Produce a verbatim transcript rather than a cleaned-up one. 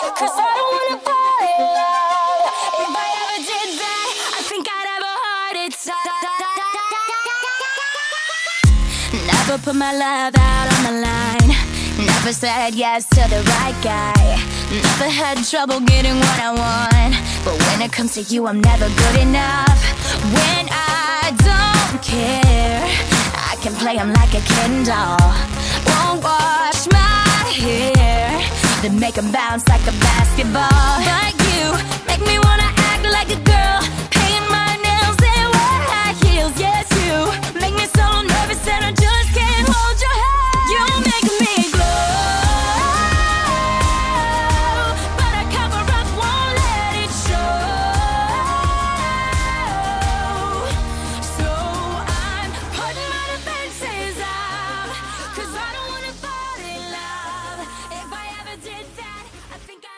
'Cause I don't wanna fall in love. If I ever did that, I think I'd have a heart attack. Never put my love out on the line. Never said yes to the right guy. Never had trouble getting what I want. But when it comes to you, I'm never good enough. When I don't care, I can play 'em like a Ken doll. Won't wash my hair, then make 'em bounce like a basketball. Like you, make me wanna act like a girl, paint my nails and wear high heels. Yes, you make me so nervous that I just can't hold your hand. You make me glow, but I cover up, won't let it show. So I'm putting my defenses up, 'cause I don't wanna fall in love. If I ever did that, I think I